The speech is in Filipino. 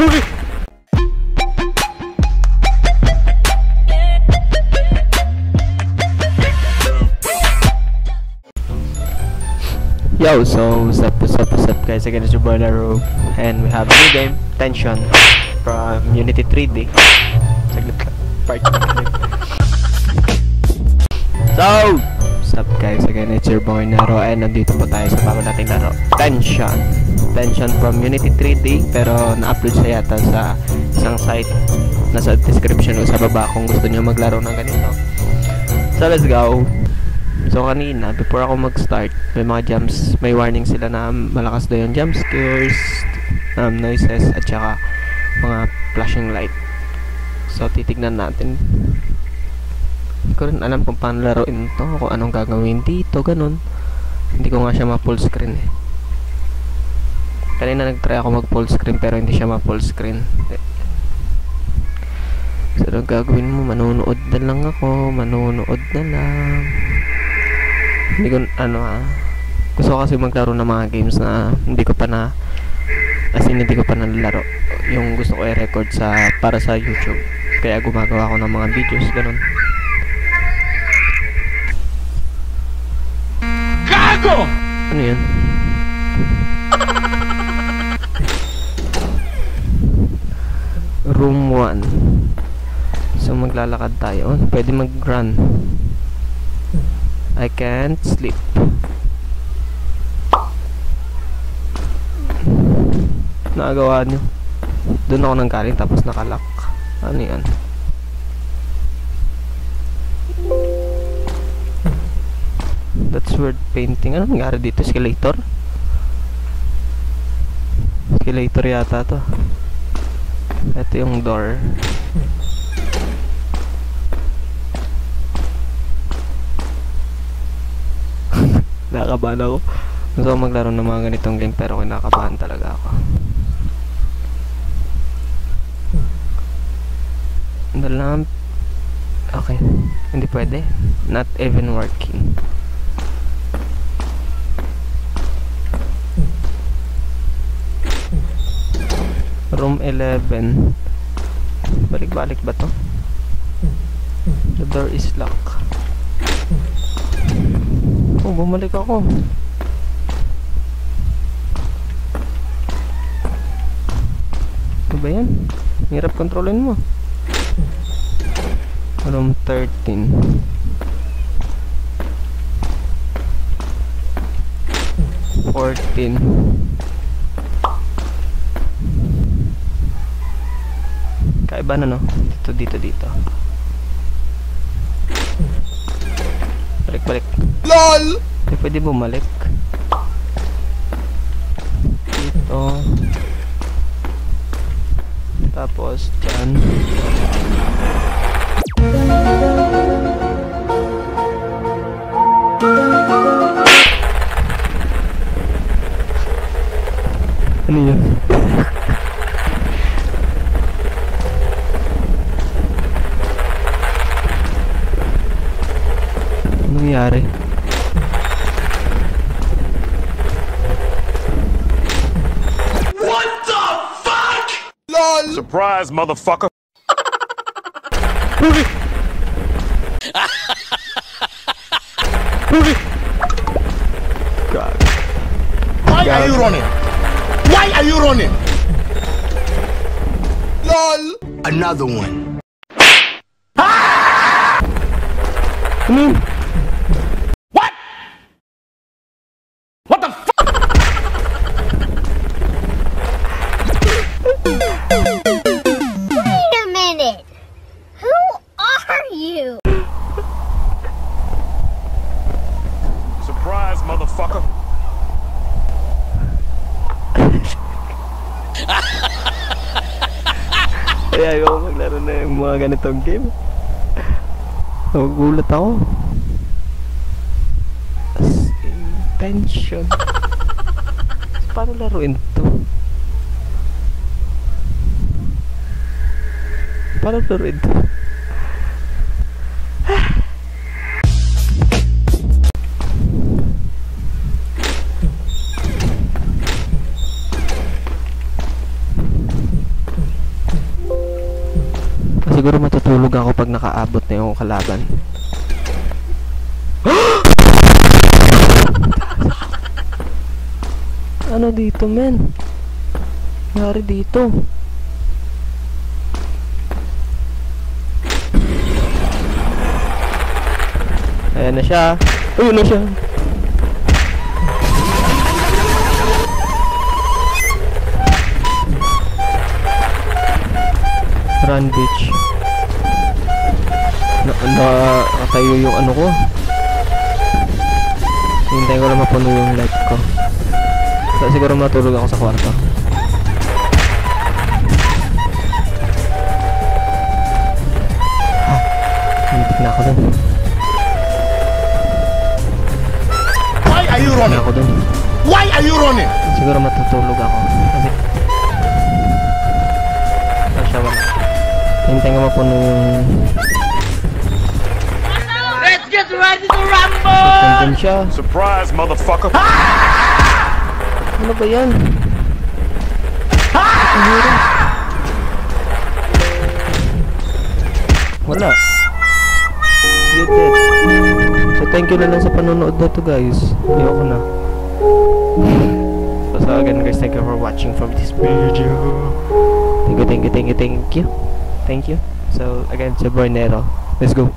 Yo, so what's up guys, again it's your boy Nero, and we have a new game, Tension, from Unity 3D. So, what's up guys, again it's your boy Nero, and nandito po tayo sa bago nating laro, Tension from Unity 3D, pero na-upload siya yata sa isang site. Nasa description o sa baba kung gusto niyo maglaro ng ganito. So let's go! So kanina, before ako mag-start, may mga jumps, may warning sila na malakas daw yung jump scares, noises, at saka mga flashing light. So titignan natin. Hindi ko rin alam kung paano laruin to, kung anong gagawin dito, ganun. Hindi ko nga siya ma-full screen eh. Kanina nag-try ako mag-full screen pero hindi siya ma-full screen. So anong gagawin mo? Manonood na lang. Hindi ko, gusto ko kasi maglaro ng mga games na hindi ko pa na laro. Yung gusto ko i-record para sa YouTube, kaya gumagawa ako ng mga videos ganun. Gago! Ano yan? Room 1. So maglalakad tayo, pwede mag-run. I can't sleep. Nagawa nyo. Doon ako nanggaling tapos nakalak. Ano yan? That's word painting. Ano nangyari dito? Escalator? Escalator yata to. Ito yung door. Nakakabahan ako. Gusto ko maglaro ng mga ganitong game pero kinakabahan talaga ako. The lamp. Okay. Hindi pwede. Not even working. Room 11. Balik-balik ba to? The door is locked. Oh, bumalik ako. Ano ba yan? Hirap kontrolin mo. Room 13. Room 14. Kaiba na, no? Dito. Balik. LOL! Hindi pwede bumalik. Dito. Tapos, dyan. Ano yun? Nangyari. What the fuck? LOL! Surprise, motherfucker! God. Why are you running? LOL! Another one. Come on. Ayaw ko maglaro na yung mga ganitong game. Nagugulat ako. As in, Tension. Paano laruin to? siguro matutulog ako pag nakaabot na yung kalaban. Ano dito, men? Nangyari dito. Ayan na siya. Ayun na siya. Run, bitch. Nakatayo yung ano ko. Hintay ko lang mapuno yung light ko. So, siguro matulog ako sa kwarto. Hintik na ako dun. Why are you running? Siguro matutulog ako. Kasi... Hintay ko mapuno yung... Let's get ready to rumble! Surprise, motherfucker! Ano ba yan? Wala. You're dead. So thank you na lang sa panonood na to, guys. Ayoko na. So again, guys, thank you for watching from this video. Thank you. So again, it's your boy Nero. Let's go.